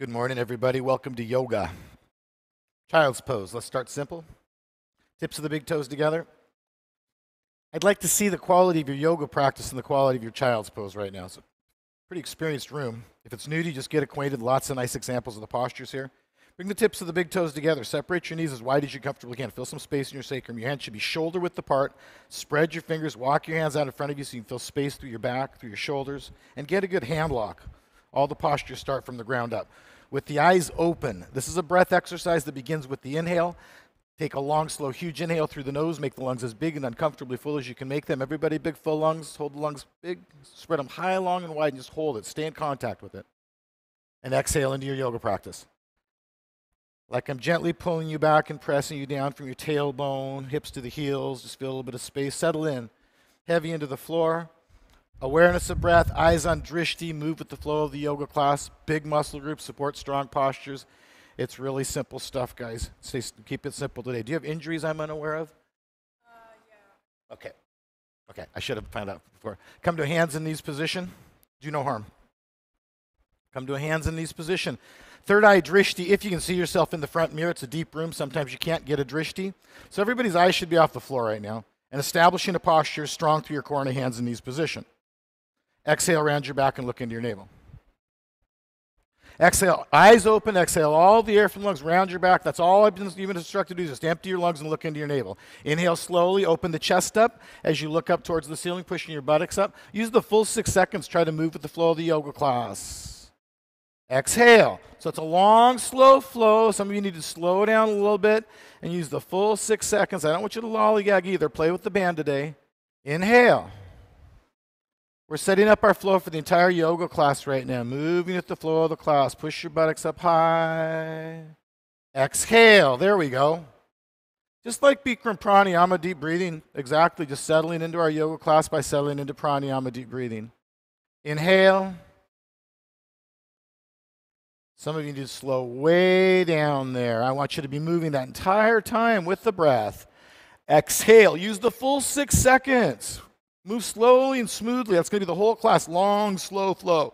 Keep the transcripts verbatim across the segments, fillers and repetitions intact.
Good morning, everybody. Welcome to yoga. Child's pose. Let's start simple. Tips of the big toes together. I'd like to see the quality of your yoga practice and the quality of your child's pose right now. It's a pretty experienced room. If it's new to you, just get acquainted. Lots of nice examples of the postures here. Bring the tips of the big toes together. Separate your knees as wide as you comfortably can. Feel some space in your sacrum. Your hands should be shoulder width apart. Spread your fingers. Walk your hands out in front of you so you can feel space through your back, through your shoulders, and get a good hand lock. All the postures start from the ground up. With the eyes open, this is a breath exercise that begins with the inhale. Take a long, slow, huge inhale through the nose. Make the lungs as big and uncomfortably full as you can make them. Everybody, big, full lungs. Hold the lungs big. Spread them high, long, and wide, and just hold it. Stay in contact with it. And exhale into your yoga practice. Like I'm gently pulling you back and pressing you down from your tailbone, hips to the heels. Just feel a little bit of space. Settle in. Heavy into the floor. Awareness of breath, eyes on drishti, move with the flow of the yoga class. Big muscle groups support strong postures. It's really simple stuff, guys. Stay, keep it simple today. Do you have injuries I'm unaware of? Uh, yeah. Okay. Okay, I should have found out before. Come to hands in knees position. Do no harm. Come to hands in knees position. Third eye drishti, if you can see yourself in the front mirror. It's a deep room. Sometimes you can't get a drishti. So everybody's eyes should be off the floor right now. And establishing a posture strong through your core in a hands in knees position. Exhale around your back and look into your navel. Exhale, eyes open, exhale all the air from the lungs round your back. That's all I've been even instructed to do, just empty your lungs and look into your navel. Inhale slowly, open the chest up as you look up towards the ceiling, pushing your buttocks up. Use the full six seconds, try to move with the flow of the yoga class. Exhale. So it's a long, slow flow. Some of you need to slow down a little bit and use the full six seconds. I don't want you to lollygag either. Play with the band today. Inhale. We're setting up our flow for the entire yoga class right now. Moving with the flow of the class. Push your buttocks up high. Exhale. There we go. Just like Bikram Pranayama, deep breathing. Exactly. Just settling into our yoga class by settling into Pranayama, deep breathing. Inhale. Some of you need to slow way down there. I want you to be moving that entire time with the breath. Exhale. Use the full six seconds. Move slowly and smoothly. That's going to be the whole class. Long, slow flow.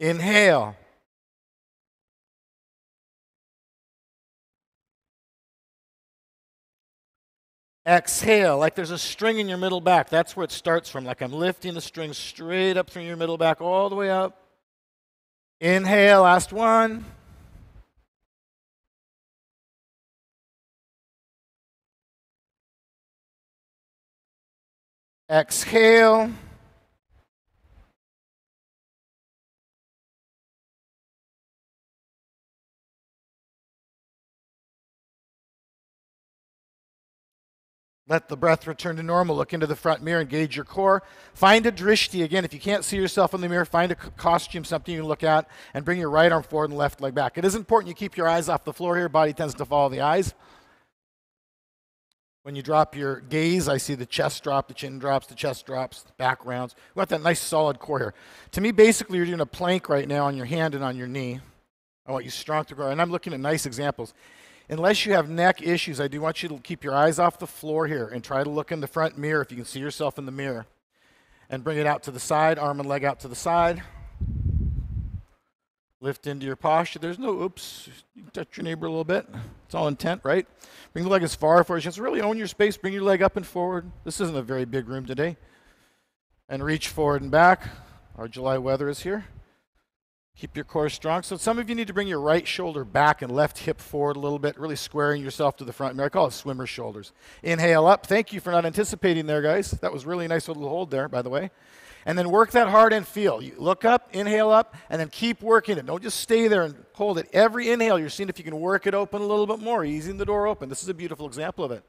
Inhale. Exhale, like there's a string in your middle back. That's where it starts from. Like I'm lifting the string straight up through your middle back, all the way up. Inhale, last one. Exhale. Let the breath return to normal. Look into the front mirror, engage your core. Find a drishti. Again, if you can't see yourself in the mirror, find a costume, something you can look at, and bring your right arm forward and left leg back. It is important you keep your eyes off the floor here. Body tends to follow the eyes. When you drop your gaze, I see the chest drop, the chin drops, the chest drops, the back rounds. We want that nice solid core here. To me, basically, you're doing a plank right now on your hand and on your knee. I want you strong to grow. And I'm looking at nice examples. Unless you have neck issues, I do want you to keep your eyes off the floor here and try to look in the front mirror if you can see yourself in the mirror. And bring it out to the side, arm and leg out to the side. Lift into your posture. There's no oops. You can touch your neighbor a little bit. It's all intent, right? Bring the leg as far forward as you can. So really own your space. Bring your leg up and forward. This isn't a very big room today. And reach forward and back. Our July weather is here. Keep your core strong. So some of you need to bring your right shoulder back and left hip forward a little bit, really squaring yourself to the front mirror. I call it swimmer's shoulders. Inhale up. Thank you for not anticipating there, guys. That was really a nice little hold there, by the way. And then work that hard and feel. You look up, inhale up, and then keep working it. Don't just stay there and hold it. Every inhale, you're seeing if you can work it open a little bit more, easing the door open. This is a beautiful example of it.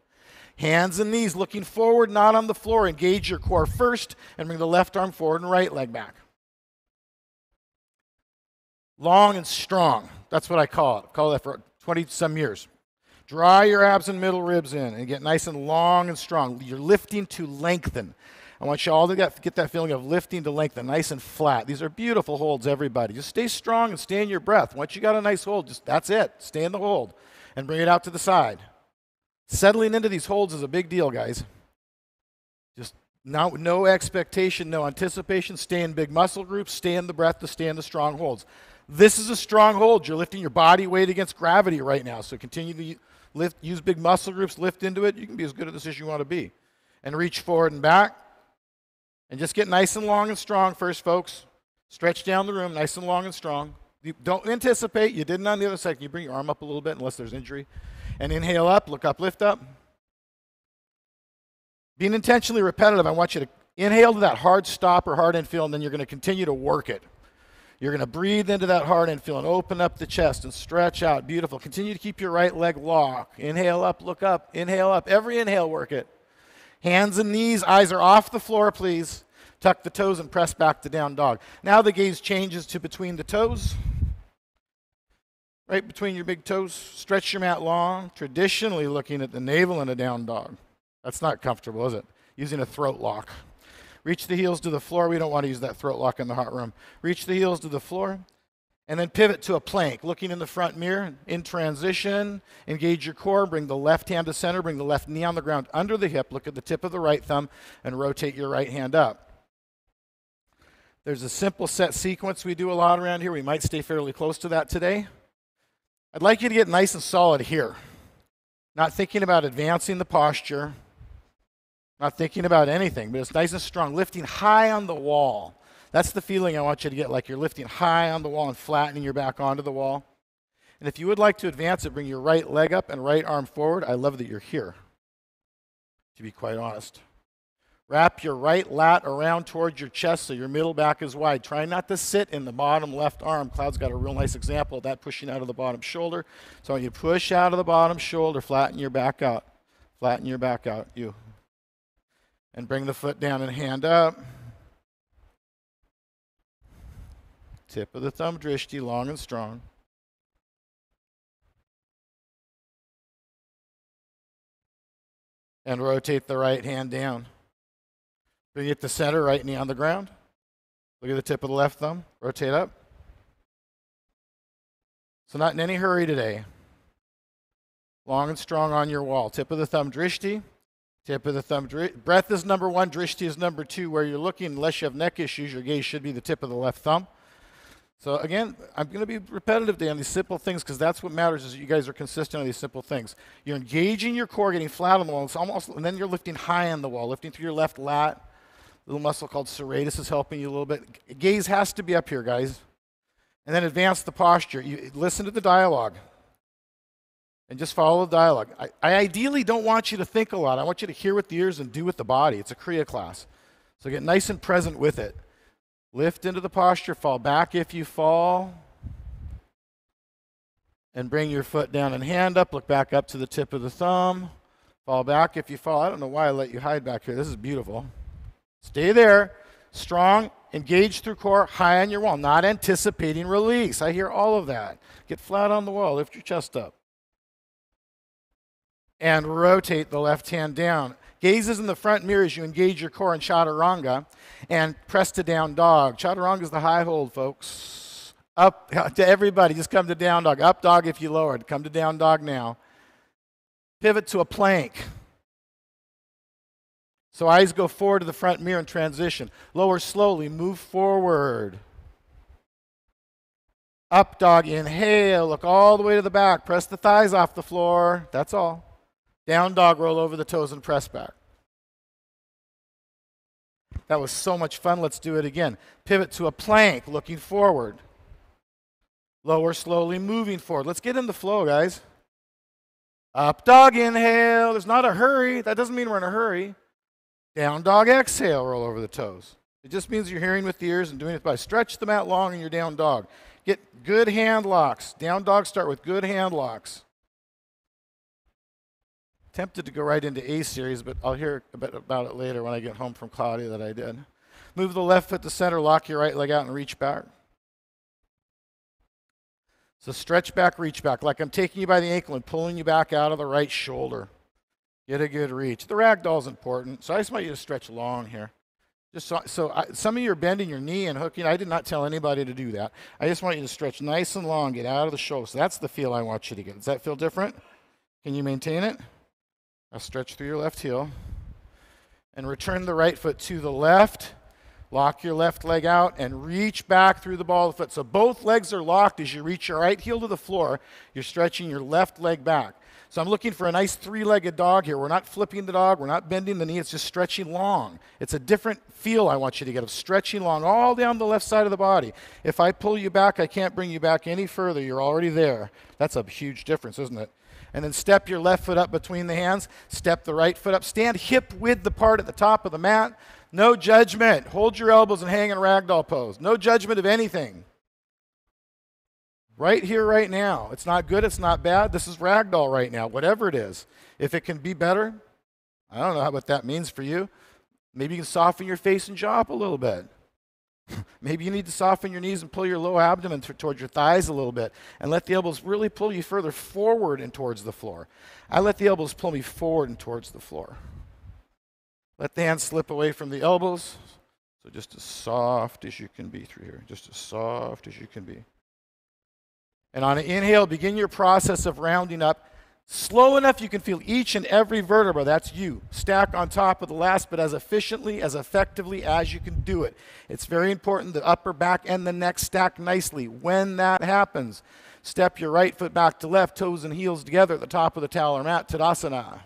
Hands and knees looking forward, not on the floor. Engage your core first and bring the left arm forward and right leg back. Long and strong. That's what I call it. I call that for twenty some years. Draw your abs and middle ribs in and get nice and long and strong. You're lifting to lengthen. I want you all to get that feeling of lifting to lengthen, nice and flat. These are beautiful holds, everybody. Just stay strong and stay in your breath. Once you got a nice hold, just that's it. Stay in the hold and bring it out to the side. Settling into these holds is a big deal, guys. Just No, no expectation, no anticipation. Stay in big muscle groups. Stay in the breath to stand the strongholds. This is a stronghold. You're lifting your body weight against gravity right now. So continue to lift, use big muscle groups, lift into it. You can be as good at this as you want to be. And reach forward and back. And just get nice and long and strong first, folks. Stretch down the room, nice and long and strong. You don't anticipate. You didn't on the other side. You bring your arm up a little bit unless there's injury. And inhale up, look up, lift up. Being intentionally repetitive, I want you to inhale to that hard stop or hard infill, and then you're going to continue to work it. You're going to breathe into that hard infill and open up the chest and stretch out. Beautiful. Continue to keep your right leg long. Inhale up, look up, inhale up. Every inhale, work it. Hands and knees, eyes are off the floor, please. Tuck the toes and press back to down dog. Now the gaze changes to between the toes. Right between your big toes. Stretch your mat long. Traditionally looking at the navel in a down dog. That's not comfortable, is it? Using a throat lock. Reach the heels to the floor. We don't want to use that throat lock in the hot room. Reach the heels to the floor. And then pivot to a plank, looking in the front mirror, in transition, engage your core, bring the left hand to center, bring the left knee on the ground under the hip, look at the tip of the right thumb, and rotate your right hand up. There's a simple set sequence we do a lot around here. We might stay fairly close to that today. I'd like you to get nice and solid here. Not thinking about advancing the posture, not thinking about anything, but it's nice and strong, lifting high on the wall. That's the feeling I want you to get, like you're lifting high on the wall and flattening your back onto the wall. And if you would like to advance it, bring your right leg up and right arm forward. I love that you're here, to be quite honest. Wrap your right lat around towards your chest so your middle back is wide. Try not to sit in the bottom left arm. Cloud's got a real nice example of that, pushing out of the bottom shoulder. So you push out of the bottom shoulder, flatten your back out. Flatten your back out, you. And bring the foot down and hand up. Tip of the thumb, drishti, long and strong. And rotate the right hand down. Bring it to center, right knee on the ground. Look at the tip of the left thumb, rotate up. So not in any hurry today. Long and strong on your wall. Tip of the thumb, drishti. Tip of the thumb, drishti. Breath is number one, drishti is number two. Where you're looking, unless you have neck issues, your gaze should be the tip of the left thumb. So again, I'm going to be repetitive today on these simple things because that's what matters, is that you guys are consistent on these simple things. You're engaging your core, getting flat on the wall. It's almost, and then you're lifting high on the wall, lifting through your left lat. A little muscle called serratus is helping you a little bit. Gaze has to be up here, guys. And then advance the posture. You listen to the dialogue. And just follow the dialogue. I, I ideally don't want you to think a lot. I want you to hear with the ears and do with the body. It's a Kriya class. So get nice and present with it. Lift into the posture, fall back if you fall, and bring your foot down and hand up, look back up to the tip of the thumb, fall back if you fall. I don't know why I let you hide back here. This is beautiful. Stay there, strong, engage through core, high on your wall, not anticipating release. I hear all of that. Get flat on the wall, lift your chest up. And rotate the left hand down. Gaze is in the front mirror as you engage your core in chaturanga and press to down dog. Chaturanga is the high hold, folks. Up to everybody, just come to down dog. Up dog if you lowered. Come to down dog now. Pivot to a plank. So eyes go forward to the front mirror and transition. Lower slowly, move forward. Up dog, inhale, look all the way to the back. Press the thighs off the floor, that's all. Down dog, roll over the toes and press back. That was so much fun. Let's do it again. Pivot to a plank, looking forward. Lower slowly, moving forward. Let's get in the flow, guys. Up dog, inhale. There's not a hurry. That doesn't mean we're in a hurry. Down dog, exhale, roll over the toes. It just means you're hearing with the ears and doing it by. Stretch the mat long in your down dog. Get good hand locks. Down dog, start with good hand locks. Tempted to go right into A series, but I'll hear a bit about it later when I get home from Claudia that I did. Move the left foot to center, lock your right leg out, and reach back. So stretch back, reach back, like I'm taking you by the ankle and pulling you back out of the right shoulder. Get a good reach. The ragdoll's important, so I just want you to stretch long here. Just so, so I, some of you are bending your knee and hooking. I did not tell anybody to do that. I just want you to stretch nice and long, get out of the shoulder. So that's the feel I want you to get. Does that feel different? Can you maintain it? Now stretch through your left heel. and return the right foot to the left. Lock your left leg out and reach back through the ball of the foot. So both legs are locked as you reach your right heel to the floor. You're stretching your left leg back. So I'm looking for a nice three-legged dog here. We're not flipping the dog. We're not bending the knee. It's just stretching long. It's a different feel I want you to get of stretching long all down the left side of the body. If I pull you back, I can't bring you back any further. You're already there. That's a huge difference, isn't it? And then step your left foot up between the hands. Step the right foot up. Stand hip-width apart at the top of the mat. No judgment. Hold your elbows and hang in ragdoll pose. No judgment of anything. Right here, right now. It's not good. It's not bad. This is ragdoll right now, whatever it is. If it can be better, I don't know what that means for you. Maybe you can soften your face and jaw up a little bit. Maybe you need to soften your knees and pull your low abdomen t- towards your thighs a little bit and let the elbows really pull you further forward and towards the floor. I let the elbows pull me forward and towards the floor. Let the hands slip away from the elbows. So just as soft as you can be through here. Just as soft as you can be. And on an inhale, begin your process of rounding up. Slow enough you can feel each and every vertebra, that's you, stack on top of the last, but as efficiently, as effectively as you can do it. It's very important the upper back and the neck stack nicely. When that happens, step your right foot back to left, toes and heels together at the top of the towel or mat, Tadasana.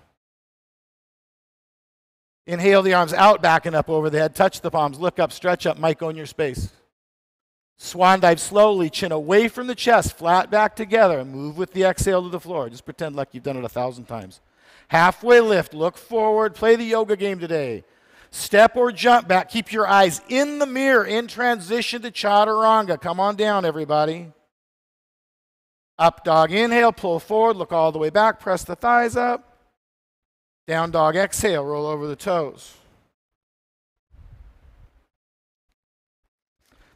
Inhale the arms out, back and up over the head. Touch the palms, look up, stretch up. Mike, own your space. Swan dive slowly, chin away from the chest, flat back together, and move with the exhale to the floor. Just pretend like you've done it a thousand times. Halfway lift, look forward, play the yoga game today. Step or jump back, keep your eyes in the mirror, in transition to chaturanga. Come on down, everybody. Up dog, inhale, pull forward, look all the way back, press the thighs up. Down dog, exhale, roll over the toes.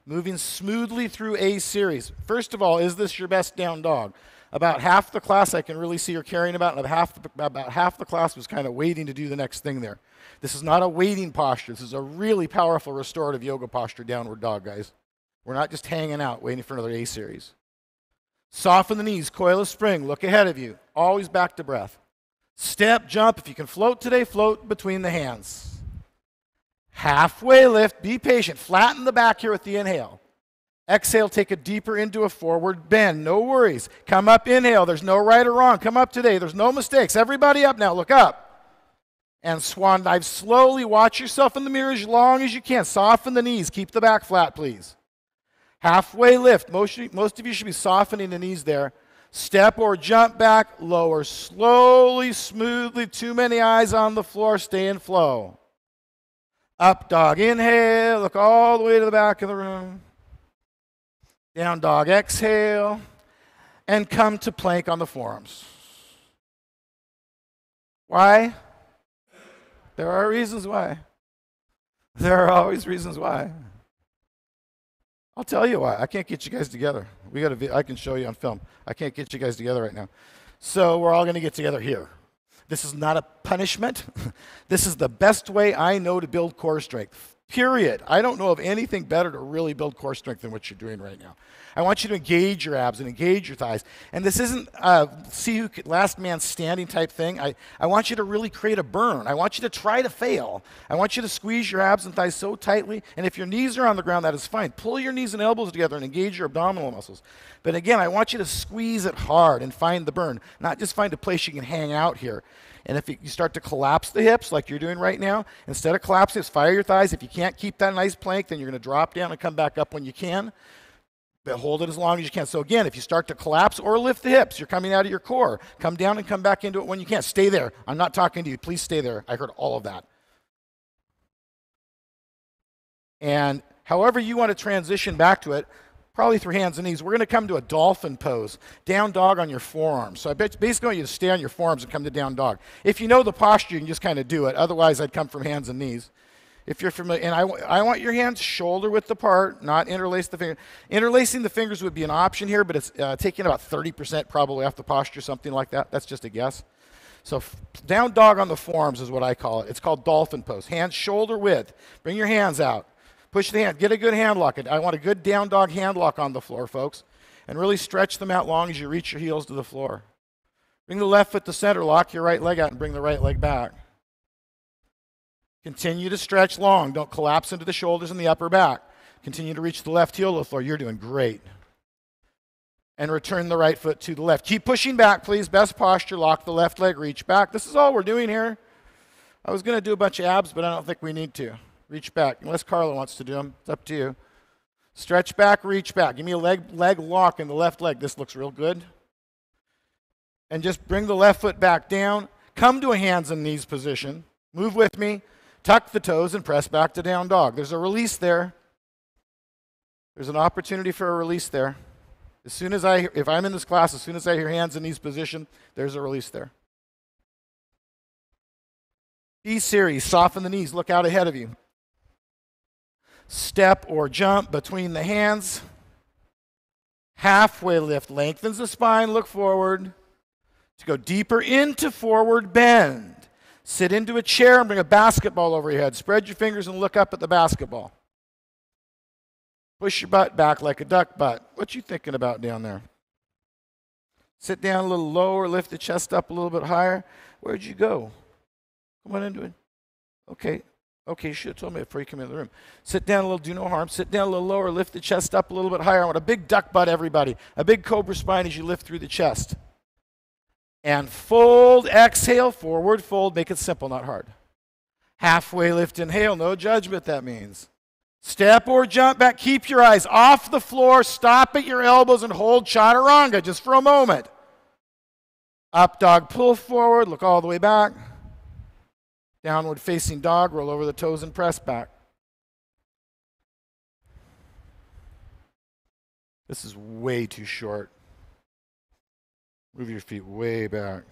Moving smoothly through a series. First of all, is this your best down dog? About half the class I can really see you're caring about, and about half the, about half the class was kind of waiting to do the next thing there. This is not a waiting posture. This is a really powerful restorative yoga posture, downward dog, guys. We're not just hanging out waiting for another A series. Soften the knees, coil of spring, look ahead of you, always back to breath. Step, jump, if you can float today, float between the hands. Halfway lift, be patient. Flatten the back here with the inhale. Exhale, take it deeper into a forward bend. No worries. Come up, inhale. There's no right or wrong. Come up today. There's no mistakes. Everybody up now. Look up. And swan dive slowly. Watch yourself in the mirror as long as you can. Soften the knees. Keep the back flat, please. Halfway lift. Most, most of you should be softening the knees there. Step or jump back. Lower slowly, smoothly. Too many eyes on the floor. Stay in flow. Up dog, inhale, look all the way to the back of the room. Down dog, exhale, and come to plank on the forearms. Why? There are reasons why. There are always reasons why. I'll tell you why. I can't get you guys together. We got a, I can show you on film. I can't get you guys together right now. So we're all going to get together here. This is not a punishment. This is the best way I know to build core strength, period. I don't know of anything better to really build core strength than what you're doing right now. I want you to engage your abs and engage your thighs. And this isn't uh, see who could, last man standing type thing. I, I want you to really create a burn. I want you to try to fail. I want you to squeeze your abs and thighs so tightly. And if your knees are on the ground, that is fine. Pull your knees and elbows together and engage your abdominal muscles. But again, I want you to squeeze it hard and find the burn, not just find a place you can hang out here. And if you start to collapse the hips like you're doing right now, instead of collapsing, just fire your thighs. If you can't keep that nice plank, then you're going to drop down and come back up when you can. But hold it as long as you can. So again, if you start to collapse or lift the hips, you're coming out of your core. Come down and come back into it when you can. Stay there. I'm not talking to you. Please stay there. I heard all of that. And however you want to transition back to it, probably through hands and knees, we're going to come to a dolphin pose, down dog on your forearms. So I basically want you to stay on your forearms and come to down dog. If you know the posture, you can just kind of do it. Otherwise, I'd come from hands and knees. If you're familiar, and I, I want your hands shoulder width apart, not interlace the finger. Interlacing the fingers would be an option here, but it's uh, taking about thirty percent probably off the posture, something like that. That's just a guess. So down dog on the forearms is what I call it. It's called dolphin pose. Hands shoulder width. Bring your hands out. Push the hand. Get a good hand lock. I want a good down dog hand lock on the floor, folks. And really stretch them out long as you reach your heels to the floor. Bring the left foot to center. Lock your right leg out and bring the right leg back. Continue to stretch long. Don't collapse into the shoulders and the upper back. Continue to reach the left heel to the floor. You're doing great. And return the right foot to the left. Keep pushing back, please. Best posture. Lock the left leg. Reach back. This is all we're doing here. I was going to do a bunch of abs, but I don't think we need to. Reach back. Unless Carla wants to do them. It's up to you. Stretch back. Reach back. Give me a leg, leg lock in the left leg. This looks real good. And just bring the left foot back down. Come to a hands and knees position. Move with me. Tuck the toes and press back to down dog. There's a release there. There's an opportunity for a release there. As soon as I, if I'm in this class, as soon as I hear hands in knees position, there's a release there. Be serious. Soften the knees. Look out ahead of you. Step or jump between the hands. Halfway lift lengthens the spine. Look forward. To go deeper into forward bend. Sit into a chair and bring a basketball over your head. Spread your fingers and look up at the basketball. Push your butt back like a duck butt. What you thinking about down there? Sit down a little lower. Lift the chest up a little bit higher. Where'd you go? Come on into it. Okay. Okay, you should have told me before you came into the room. Sit down a little. Do no harm. Sit down a little lower. Lift the chest up a little bit higher. I want a big duck butt, everybody. A big cobra spine as you lift through the chest. And fold, exhale, forward fold. Make it simple, not hard. Halfway lift, inhale. No judgment, that means. Step or jump back. Keep your eyes off the floor. Stop at your elbows and hold chaturanga just for a moment. Up dog, pull forward. Look all the way back. Downward facing dog. Roll over the toes and press back. This is way too short. Move your feet way back.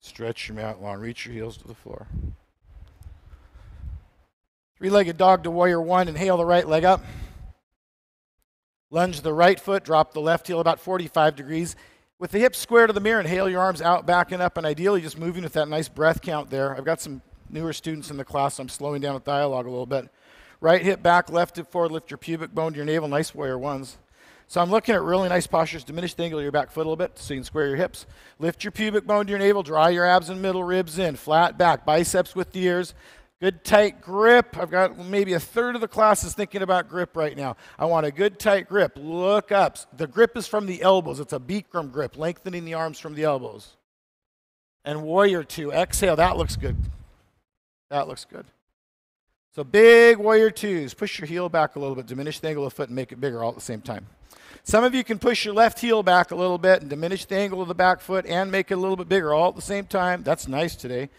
Stretch your mat long. Reach your heels to the floor. Three-legged dog to warrior one. Inhale the right leg up. Lunge the right foot. Drop the left heel about forty-five degrees. With the hips square to the mirror, inhale your arms out, back, and up. And ideally just moving with that nice breath count there. I've got some newer students in the class, so I'm slowing down with dialogue a little bit. Right hip back, left hip forward. Lift your pubic bone to your navel. Nice warrior ones. So I'm looking at really nice postures. Diminish the angle of your back foot a little bit so you can square your hips. Lift your pubic bone to your navel. Draw your abs and middle ribs in. Flat back. Biceps with the ears. Good tight grip. I've got maybe a third of the class is thinking about grip right now. I want a good tight grip. Look up. The grip is from the elbows. It's a Bikram grip. Lengthening the arms from the elbows. And warrior two. Exhale. That looks good. That looks good. So big warrior twos. Push your heel back a little bit. Diminish the angle of the foot and make it bigger all at the same time. Some of you can push your left heel back a little bit and diminish the angle of the back foot and make it a little bit bigger all at the same time. That's nice today.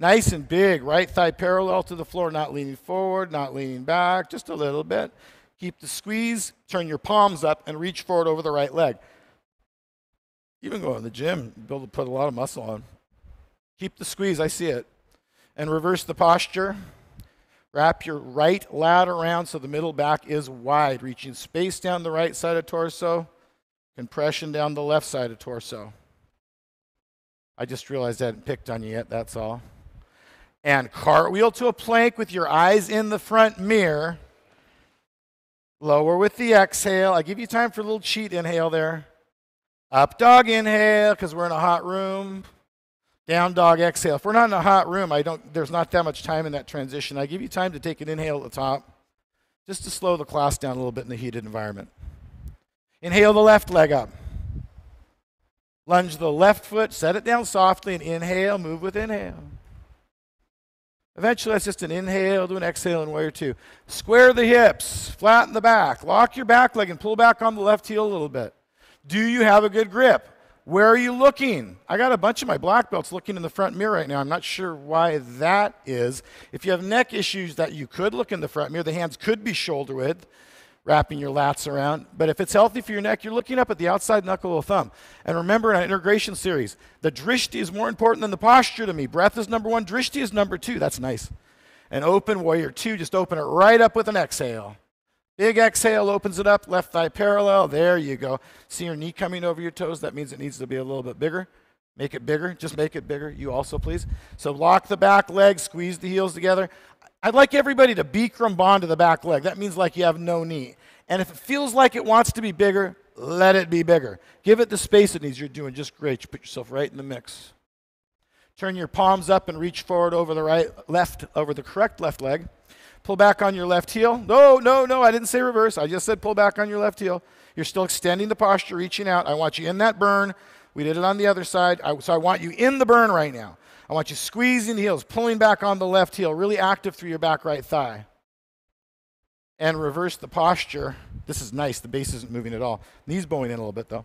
Nice and big. Right thigh parallel to the floor, not leaning forward, not leaning back, just a little bit. Keep the squeeze, turn your palms up, and reach forward over the right leg. Even go in the gym, you'll be able to put a lot of muscle on. Keep the squeeze, I see it. And reverse the posture. Wrap your right lat around so the middle back is wide, reaching space down the right side of torso, compression down the left side of torso. I just realized I hadn't picked on you yet, that's all. And cartwheel to a plank with your eyes in the front mirror. Lower with the exhale. I give you time for a little cheat inhale there. Up dog inhale, because we're in a hot room. Down dog, exhale. If we're not in a hot room, I don't, there's not that much time in that transition. I give you time to take an inhale at the top, just to slow the class down a little bit in the heated environment. Inhale the left leg up. Lunge the left foot, set it down softly, and inhale, move with inhale. Eventually, that's just an inhale to an exhale and warrior two. Square the hips, flatten the back. Lock your back leg and pull back on the left heel a little bit. Do you have a good grip? Where are you looking? I got a bunch of my black belts looking in the front mirror right now. I'm not sure why that is. If you have neck issues, that you could look in the front mirror. The hands could be shoulder width, wrapping your lats around. But if it's healthy for your neck, you're looking up at the outside knuckle of the thumb. And remember in our integration series, the drishti is more important than the posture to me. Breath is number one, drishti is number two. That's nice. And open warrior two, just open it right up with an exhale. Big exhale opens it up, left thigh parallel. There you go. See your knee coming over your toes? That means it needs to be a little bit bigger. Make it bigger. Just make it bigger. You also, please. So lock the back leg, squeeze the heels together. I'd like everybody to Bikram bond to the back leg. That means like you have no knee. And if it feels like it wants to be bigger, let it be bigger. Give it the space it needs. You're doing just great. You put yourself right in the mix. Turn your palms up and reach forward over the right, left, over the correct left leg. Pull back on your left heel. No, no, no, I didn't say reverse. I just said pull back on your left heel. You're still extending the posture, reaching out. I want you in that burn. We did it on the other side. I, so I want you in the burn right now. I want you squeezing the heels, pulling back on the left heel, really active through your back right thigh. And reverse the posture. This is nice. The base isn't moving at all. Knee's bowing in a little bit, though.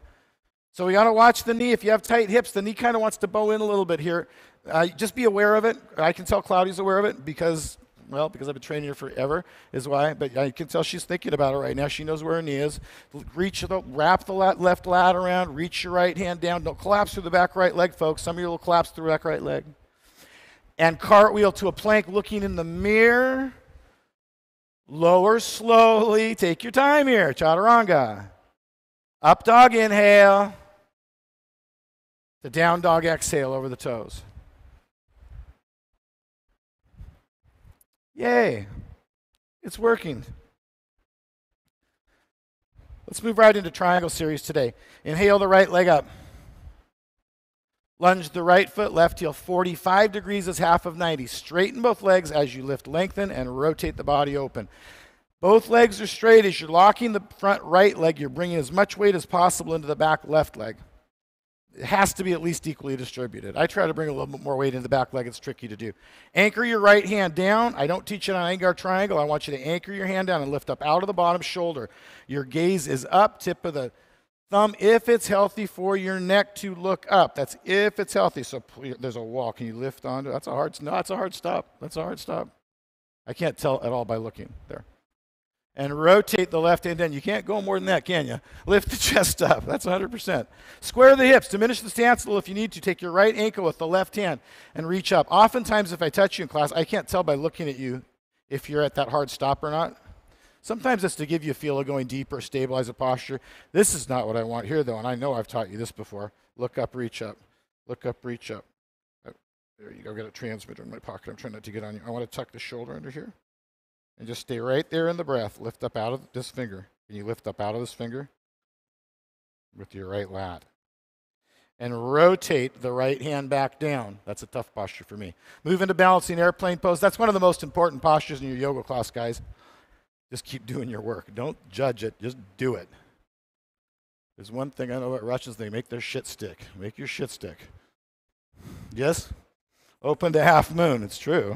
So we got to watch the knee. If you have tight hips, the knee kind of wants to bow in a little bit here. Uh, just be aware of it. I can tell Claudia's aware of it because, well, because I've been training her forever is why. But I can tell she's thinking about it right now. She knows where her knee is. Reach the, wrap the left lat around. Reach your right hand down. Don't collapse through the back right leg, folks. Some of you will collapse through the back right leg. And cartwheel to a plank looking in the mirror. Lower slowly. Take your time here. Chaturanga. Up dog inhale. The down dog exhale over the toes. Yay. It's working. Let's move right into triangle series today. Inhale the right leg up. Lunge the right foot, left heel forty-five degrees is half of ninety. Straighten both legs as you lift, lengthen, and rotate the body open. Both legs are straight. As you're locking the front right leg, you're bringing as much weight as possible into the back left leg. It has to be at least equally distributed. I try to bring a little bit more weight into the back leg. It's tricky to do. Anchor your right hand down. I don't teach it on Iyengar triangle. I want you to anchor your hand down and lift up out of the bottom shoulder. Your gaze is up, tip of the thumb, if it's healthy for your neck to look up. That's if it's healthy. So there's a wall. Can you lift onto it? That's a hard, no, that's a hard stop. That's a hard stop. I can't tell at all by looking there. And rotate the left hand in. You can't go more than that, can you? Lift the chest up. That's one hundred percent. Square the hips. Diminish the stance a little if you need to. Take your right ankle with the left hand and reach up. Oftentimes, if I touch you in class, I can't tell by looking at you if you're at that hard stop or not. Sometimes it's to give you a feel of going deeper, stabilize the posture. This is not what I want here, though, and I know I've taught you this before. Look up, reach up. Look up, reach up. Oh, there you go. I've got a transmitter in my pocket. I'm trying not to get on you. I want to tuck the shoulder under here and just stay right there in the breath. Lift up out of this finger. Can you lift up out of this finger? With your right lat. And rotate the right hand back down. That's a tough posture for me. Move into balancing airplane pose. That's one of the most important postures in your yoga class, guys. Just keep doing your work. Don't judge it. Just do it. There's one thing I know about Russians. They make their shit stick. Make your shit stick. Yes? Open to half moon. It's true.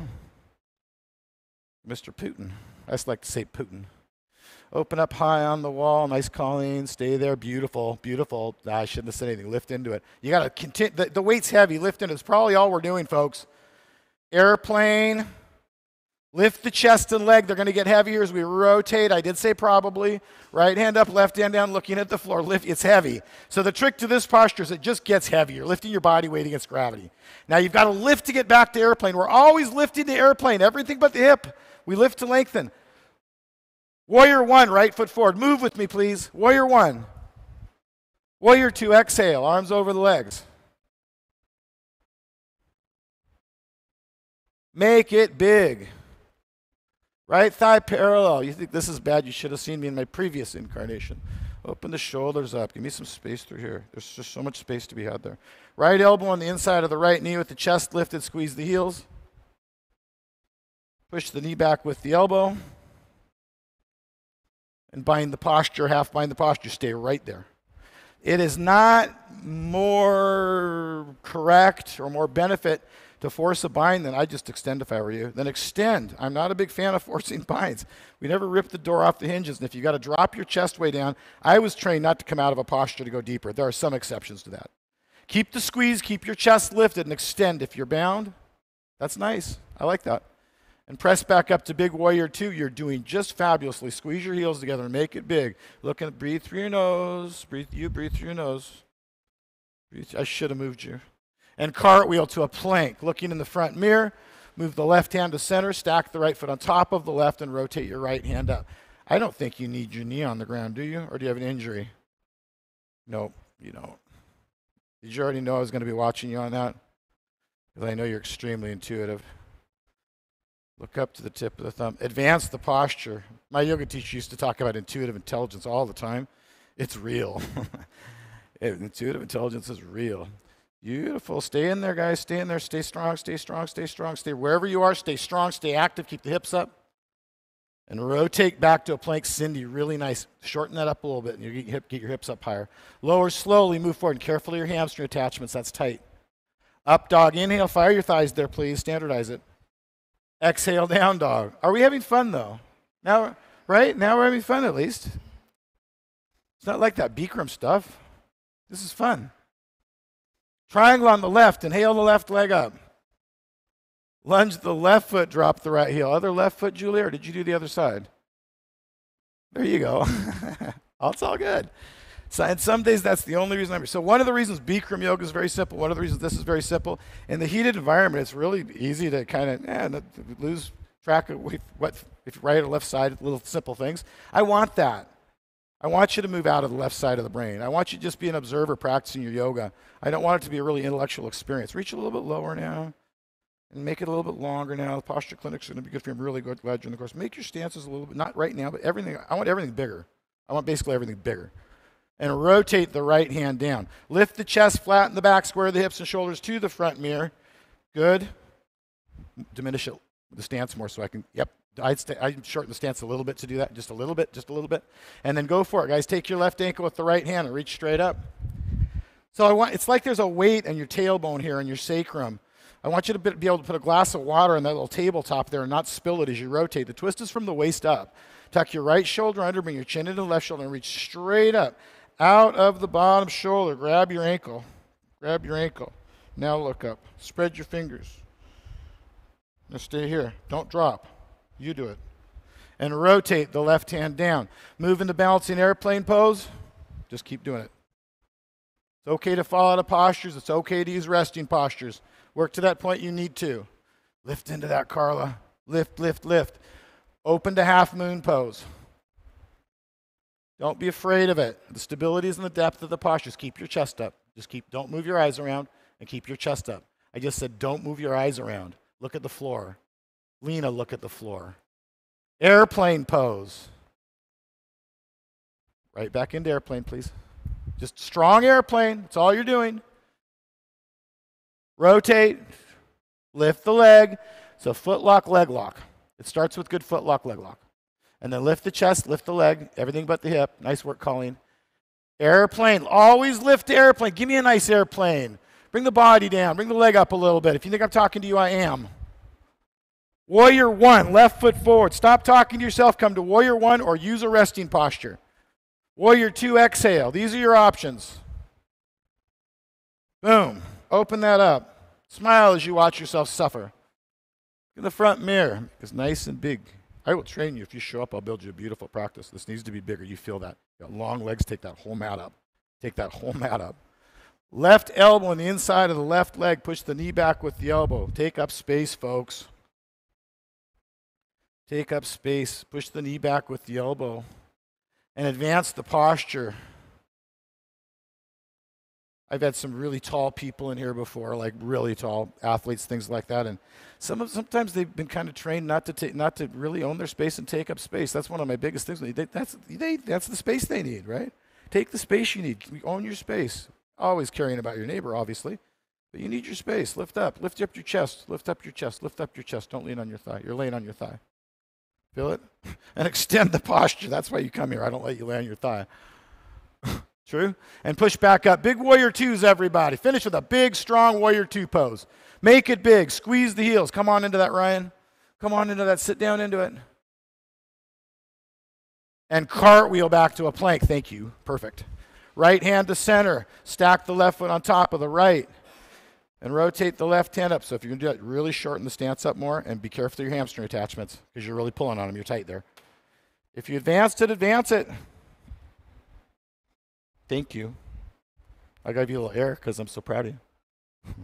Mister Putin. I just like to say Putin. Open up high on the wall. Nice, Colleen. Stay there. Beautiful. Beautiful. Nah, I shouldn't have said anything. Lift into it. You got to continue. The, the weight's heavy. Lift into it. It's probably all we're doing, folks. Airplane. Lift the chest and leg. They're going to get heavier as we rotate. I did say probably. Right hand up, left hand down, looking at the floor. Lift. It's heavy. So the trick to this posture is it just gets heavier, lifting your body weight against gravity. Now you've got to lift to get back to airplane. We're always lifting to airplane, everything but the hip. We lift to lengthen. Warrior one, right foot forward. Move with me, please. Warrior one. Warrior two, exhale. Arms over the legs. Make it big. Right thigh parallel. You think this is bad? You should have seen me in my previous incarnation. Open the shoulders up. Give me some space through here. There's just so much space to be had there. Right elbow on the inside of the right knee with the chest lifted. Squeeze the heels. Push the knee back with the elbow. And bind the posture. Half bind the posture. Stay right there. It is not more correct or more benefit to force a bind, then I just extend if I were you. Then extend. I'm not a big fan of forcing binds. We never rip the door off the hinges. And if you got to drop your chest way down, I was trained not to come out of a posture to go deeper. There are some exceptions to that. Keep the squeeze. Keep your chest lifted and extend if you're bound. That's nice. I like that. And press back up to big warrior two. You're doing just fabulously. Squeeze your heels together and make it big. Look and breathe through your nose. Breathe. You breathe through your nose. Breathe. I should have moved you. And cartwheel to a plank. Looking in the front mirror, move the left hand to center, stack the right foot on top of the left, and rotate your right hand up. I don't think you need your knee on the ground, do you? Or do you have an injury? Nope, you don't. Did you already know I was going to be watching you on that? Because I know you're extremely intuitive. Look up to the tip of the thumb. Advance the posture. My yoga teacher used to talk about intuitive intelligence all the time. It's real. Intuitive intelligence is real. Beautiful. Stay in there, guys. Stay in there. Stay strong, stay strong, stay strong. Stay wherever you are. Stay strong, stay active. Keep the hips up. And rotate back to a plank. Cindy, really nice. Shorten that up a little bit, and you get your, hip, get your hips up higher. Lower slowly. Move forward. And carefully your hamstring attachments. That's tight. Up dog. Inhale. Fire your thighs there, please. Standardize it. Exhale, down dog. Are we having fun, though? Now, right? Now we're having fun, at least. It's not like that Bikram stuff. This is fun. Triangle on the left. Inhale the left leg up. Lunge the left foot, drop the right heel. Other left foot, Julia, or did you do the other side? There you go. It's all good. So, and some days that's the only reason I'm here. So one of the reasons Bikram yoga is very simple, one of the reasons this is very simple, in the heated environment, it's really easy to kind of eh, lose track of what, if right or left side, little simple things. I want that. I want you to move out of the left side of the brain. I want you to just be an observer practicing your yoga. I don't want it to be a really intellectual experience. Reach a little bit lower now. And make it a little bit longer now. The posture clinics are going to be good for you. I'm really glad you're in the course. Make your stances a little bit, not right now, but everything. I want everything bigger. I want basically everything bigger. And rotate the right hand down. Lift the chest, flatten the back, square the hips and shoulders to the front mirror. Good. Diminish it, the stance more so I can, yep. I'd, st I'd shorten the stance a little bit to do that. Just a little bit, just a little bit. And then go for it, guys. Take your left ankle with the right hand and reach straight up. So I want, it's like there's a weight on your tailbone here and your sacrum. I want you to be able to put a glass of water on that little tabletop there and not spill it as you rotate. The twist is from the waist up. Tuck your right shoulder under, bring your chin into the left shoulder, and reach straight up. Out of the bottom shoulder, grab your ankle. Grab your ankle. Now look up. Spread your fingers. Now stay here. Don't drop. You do it. And rotate the left hand down. Move into balancing airplane pose. Just keep doing it. It's okay to fall out of postures. It's okay to use resting postures. Work to that point you need to. Lift into that, Carla. Lift, lift, lift. Open to half moon pose. Don't be afraid of it. The stability is in the depth of the postures. Keep your chest up. Just keep, don't move your eyes around and keep your chest up. I just said don't move your eyes around. Look at the floor. Lena, look at the floor. Airplane pose. Right back into airplane, please. Just strong airplane. That's all you're doing. Rotate, lift the leg. So foot lock, leg lock. It starts with good foot lock, leg lock. And then lift the chest, lift the leg, everything but the hip. Nice work, Colleen. Airplane, always lift the airplane. Give me a nice airplane. Bring the body down, bring the leg up a little bit. If you think I'm talking to you, I am. Warrior one, left foot forward. Stop talking to yourself, come to warrior one or use a resting posture. Warrior two, exhale. These are your options. Boom. Open that up. Smile as you watch yourself suffer. In the front mirror, it's nice and big. I will train you. If you show up, I'll build you a beautiful practice. This needs to be bigger. You feel that. You got long legs, take that whole mat up. Take that whole mat up. Left elbow on the inside of the left leg. Push the knee back with the elbow. Take up space, folks. Take up space. Push the knee back with the elbow. And advance the posture. I've had some really tall people in here before, like really tall athletes, things like that. And some of, sometimes they've been kind of trained not to take, not to really own their space and take up space. That's one of my biggest things. They, that's, they, that's the space they need, right? Take the space you need. Own your space. Always caring about your neighbor, obviously. But you need your space. Lift up. Lift up your chest. Lift up your chest. Lift up your chest. Don't lean on your thigh. You're laying on your thigh. Feel it? And extend the posture. That's why you come here. I don't let you lay on your thigh. True? And push back up. Big warrior twos, everybody. Finish with a big, strong warrior two pose. Make it big. Squeeze the heels. Come on into that, Ryan. Come on into that. Sit down into it. And cartwheel back to a plank. Thank you. Perfect. Right hand to center. Stack the left foot on top of the right. And rotate the left hand up. So if you're going to do it, really shorten the stance up more. And be careful of your hamstring attachments because you're really pulling on them. You're tight there. If you advanced it, advance it. Thank you. I gave you a little air because I'm so proud of you.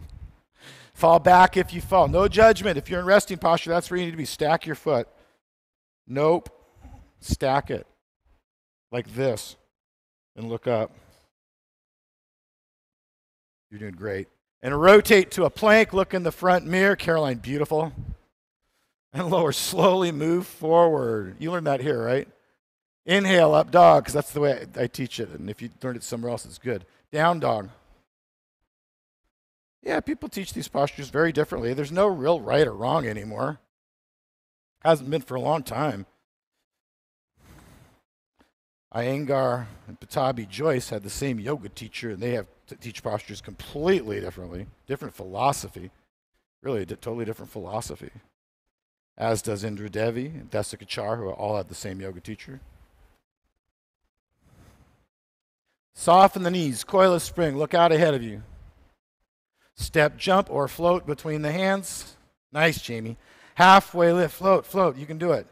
Fall back if you fall. No judgment. If you're in resting posture, that's where you need to be. Stack your foot. Nope. Stack it like this and look up. You're doing great. And rotate to a plank. Look in the front mirror. Caroline, beautiful. And lower slowly. Move forward. You learned that here, right? Inhale, up dog, because that's the way I, I teach it. And if you learned it somewhere else, it's good. Down dog. Yeah, people teach these postures very differently. There's no real right or wrong anymore. Hasn't been for a long time. Iyengar and Patabi Joyce had the same yoga teacher, and they have to teach postures completely differently, different philosophy, really a totally different philosophy, as does Indra Devi and Desikachar, who all had the same yoga teacher. Soften the knees, coil a spring, look out ahead of you. Step, jump, or float between the hands. Nice, Jamie. Halfway lift, float, float, you can do it.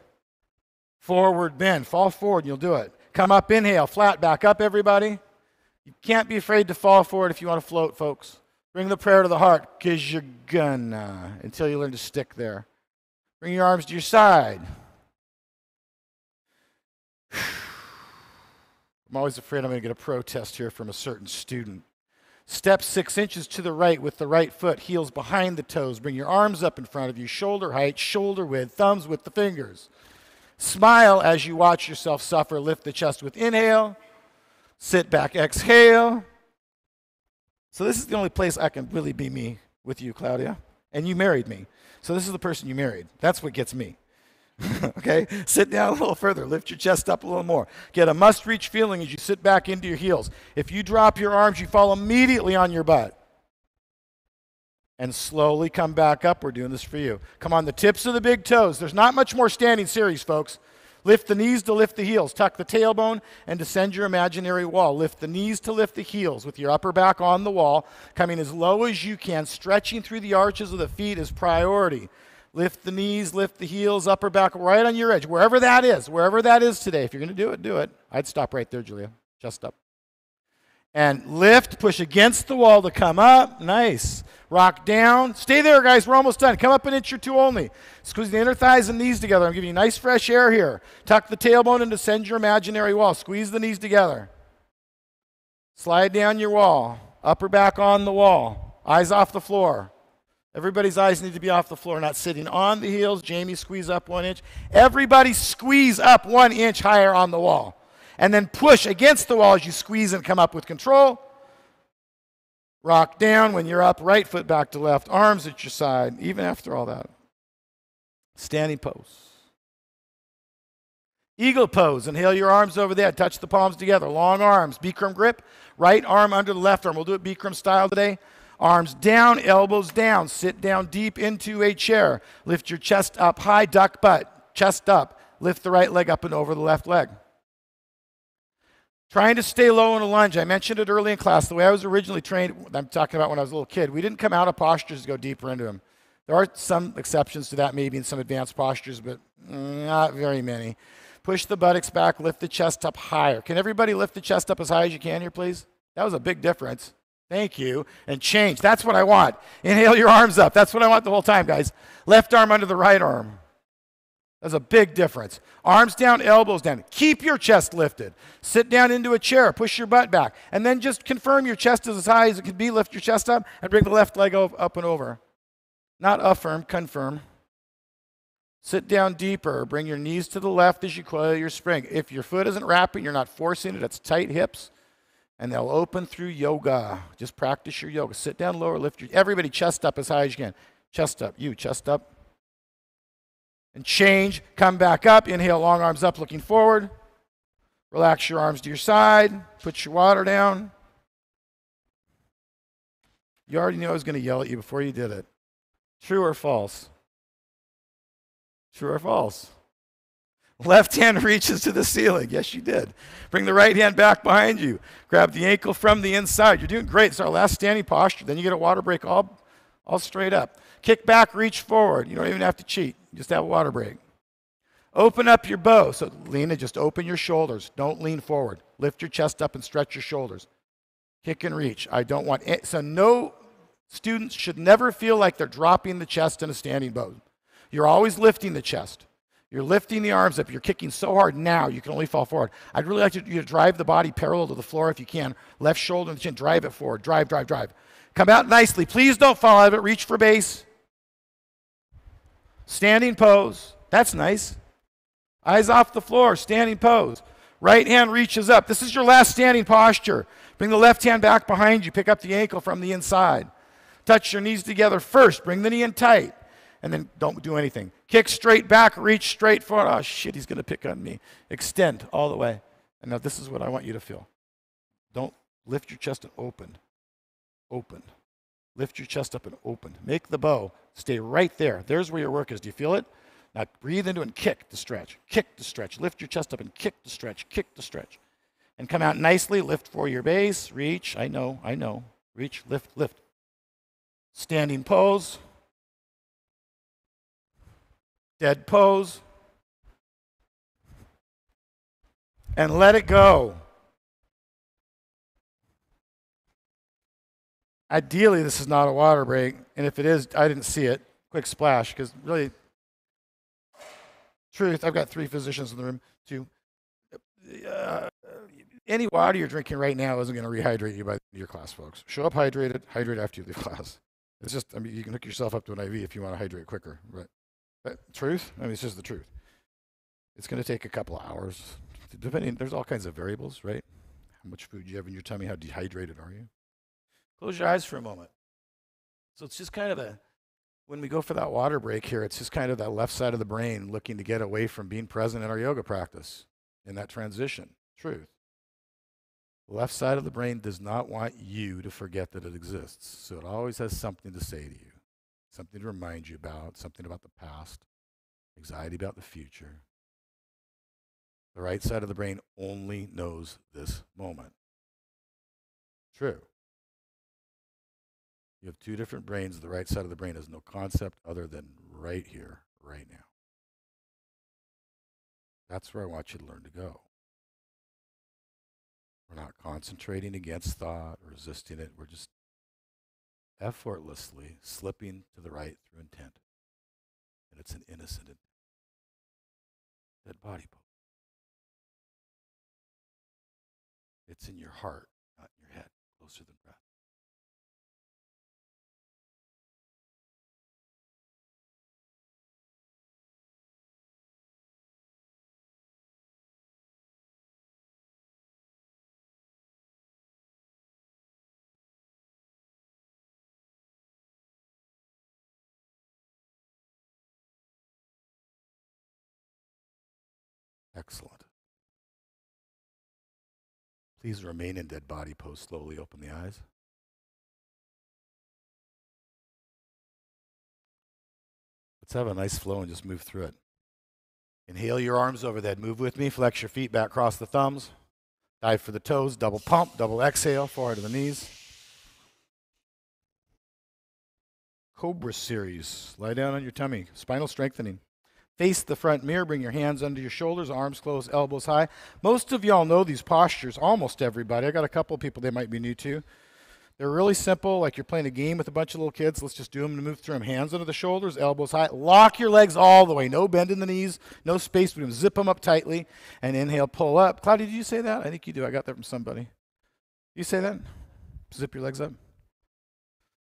Forward bend, fall forward and you'll do it. Come up, inhale, flat back up, everybody. You can't be afraid to fall forward if you want to float, folks. Bring the prayer to the heart, because you're gonna, until you learn to stick there. Bring your arms to your side. I'm always afraid I'm going to get a protest here from a certain student. Step six inches to the right with the right foot, heels behind the toes. Bring your arms up in front of you, shoulder height, shoulder width, thumbs with the fingers. Smile as you watch yourself suffer. Lift the chest with inhale. Sit back, exhale. So this is the only place I can really be me with you, Claudia. And you married me. So this is the person you married. That's what gets me. Okay? Sit down a little further. Lift your chest up a little more. Get a must-reach feeling as you sit back into your heels. If you drop your arms, you fall immediately on your butt. And slowly come back up. We're doing this for you. Come on, the tips of the big toes. There's not much more standing series, folks. Lift the knees to lift the heels. Tuck the tailbone and descend your imaginary wall. Lift the knees to lift the heels with your upper back on the wall, coming as low as you can. Stretching through the arches of the feet is priority. Lift the knees, lift the heels, upper back right on your edge. Wherever that is, wherever that is today. If you're going to do it, do it. I'd stop right there, Julia. Chest up. And lift, push against the wall to come up. Nice. Rock down. Stay there, guys. We're almost done. Come up an inch or two only. Squeeze the inner thighs and knees together. I'm giving you nice fresh air here. Tuck the tailbone and descend your imaginary wall. Squeeze the knees together. Slide down your wall. Upper back on the wall. Eyes off the floor. Everybody's eyes need to be off the floor, not sitting on the heels. Jamie, squeeze up one inch. Everybody squeeze up one inch higher on the wall. And then push against the wall as you squeeze and come up with control. Rock down when you're up, right foot back to left, arms at your side, even after all that. Standing pose. Eagle pose, inhale your arms over the head, touch the palms together, long arms, Bikram grip, right arm under the left arm. We'll do it Bikram style today. Arms down, elbows down, sit down deep into a chair. Lift your chest up high, duck butt, chest up. Lift the right leg up and over the left leg. Trying to stay low in a lunge. I mentioned it early in class. The way I was originally trained, I'm talking about when I was a little kid, we didn't come out of postures to go deeper into them. There are some exceptions to that, maybe in some advanced postures, but not very many. Push the buttocks back, lift the chest up higher. Can everybody lift the chest up as high as you can here, please? That was a big difference. Thank you. And change. That's what I want. Inhale your arms up. That's what I want the whole time, guys. Left arm under the right arm. That's a big difference. Arms down, elbows down. Keep your chest lifted. Sit down into a chair. Push your butt back. And then just confirm your chest is as high as it can be. Lift your chest up and bring the left leg up and over. Not affirm, confirm. Sit down deeper. Bring your knees to the left as you coil your spring. If your foot isn't wrapping, you're not forcing it. It's tight hips. And they'll open through yoga. Just practice your yoga. Sit down lower, lift your... Everybody chest up as high as you can. Chest up. You, chest up. And change, come back up, inhale, long arms up, looking forward. Relax your arms to your side, put your water down. You already knew I was going to yell at you before you did it. True or false? True or false? Left hand reaches to the ceiling. Yes, you did. Bring the right hand back behind you. Grab the ankle from the inside. You're doing great. It's our last standing posture. Then you get a water break all, all straight up. Kick back, reach forward. You don't even have to cheat. Just have a water break. Open up your bow. So, Lena, just open your shoulders. Don't lean forward. Lift your chest up and stretch your shoulders. Kick and reach. I don't want it. So no students should never feel like they're dropping the chest in a standing bow. You're always lifting the chest. You're lifting the arms up. You're kicking so hard now you can only fall forward. I'd really like you to drive the body parallel to the floor if you can. Left shoulder and chin. Drive it forward. Drive, drive, drive. Come out nicely. Please don't fall out of it. Reach for base. Standing pose. That's nice. Eyes off the floor. Standing pose. Right hand reaches up. This is your last standing posture. Bring the left hand back behind you. Pick up the ankle from the inside. Touch your knees together first. Bring the knee in tight. And then don't do anything. Kick straight back. Reach straight forward. Oh, shit, he's going to pick on me. Extend all the way. And now this is what I want you to feel. Don't lift your chest and open. Open. Lift your chest up and open. Make the bow. Stay right there. There's where your work is. Do you feel it? Now breathe into it and kick to stretch. Kick to stretch. Lift your chest up and kick to stretch. Kick to stretch. And come out nicely. Lift for your base. Reach. I know. I know. Reach. Lift. Lift. Standing pose. Dead pose. And let it go. Ideally, this is not a water break. And if it is, I didn't see it. Quick splash, because really, truth, I've got three physicians in the room, too. Uh, any water you're drinking right now isn't going to rehydrate you by the end of your class, folks. Show up hydrated, hydrate after you leave class. It's just, I mean, you can hook yourself up to an I V if you want to hydrate quicker. But, but truth, I mean, it's just the truth. It's going to take a couple of hours. Depending, there's all kinds of variables, right? How much food you have in your tummy, how dehydrated are you? Close your eyes for a moment. So it's just kind of a, when we go for that water break here, it's just kind of that left side of the brain looking to get away from being present in our yoga practice, in that transition, truth. The left side of the brain does not want you to forget that it exists. So it always has something to say to you, something to remind you about, something about the past, anxiety about the future. The right side of the brain only knows this moment, true. You have two different brains. The right side of the brain has no concept other than right here, right now. That's where I want you to learn to go. We're not concentrating against thought, resisting it. We're just effortlessly slipping to the right through intent. And it's an innocent intent. That body pose. It's in your heart, not in your head, closer than breath. Excellent. Please remain in dead body pose. Slowly open the eyes. Let's have a nice flow and just move through it. Inhale your arms overhead. Move with me. Flex your feet back, cross the thumbs. Dive for the toes. Double pump. Double exhale. Forward to the knees. Cobra series. Lie down on your tummy. Spinal strengthening. Face the front mirror, bring your hands under your shoulders, arms closed, elbows high. Most of y'all know these postures, almost everybody. I got a couple people they might be new to. They're really simple, like you're playing a game with a bunch of little kids. Let's just do them and move through them. Hands under the shoulders, elbows high. Lock your legs all the way. No bend in the knees, no space between them. Zip them up tightly and inhale, pull up. Claudia, did you say that? I think you do. I got that from somebody. You say that? Zip your legs up.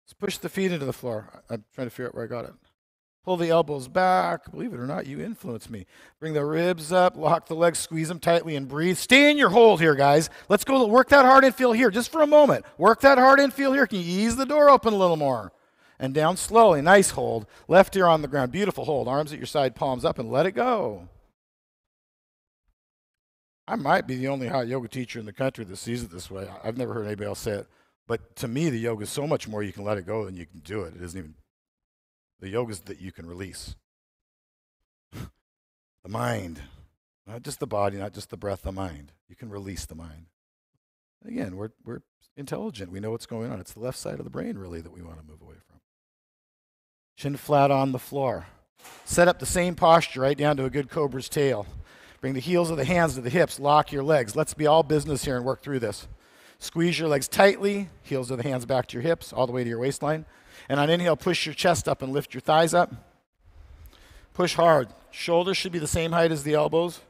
Let's push the feet into the floor. I'm trying to figure out where I got it. Pull the elbows back. Believe it or not, you influence me. Bring the ribs up, lock the legs, squeeze them tightly, and breathe. Stay in your hold here, guys. Let's go work that hard infill here just for a moment. Work that hard infill here. Can you ease the door open a little more? And down slowly. Nice hold. Left ear on the ground. Beautiful hold. Arms at your side, palms up, and let it go. I might be the only hot yoga teacher in the country that sees it this way. I've never heard anybody else say it. But to me, the yoga is so much more you can let it go than you can do it. It isn't even... The yogas that you can release. The mind. Not just the body, not just the breath, the mind. You can release the mind. And again, we're, we're intelligent. We know what's going on. It's the left side of the brain, really, that we want to move away from. Chin flat on the floor. Set up the same posture right down to a good cobra's tail. Bring the heels of the hands to the hips. Lock your legs. Let's be all business here and work through this. Squeeze your legs tightly. Heels of the hands back to your hips, all the way to your waistline. And on inhale, push your chest up and lift your thighs up. Push hard. Shoulders should be the same height as the elbows.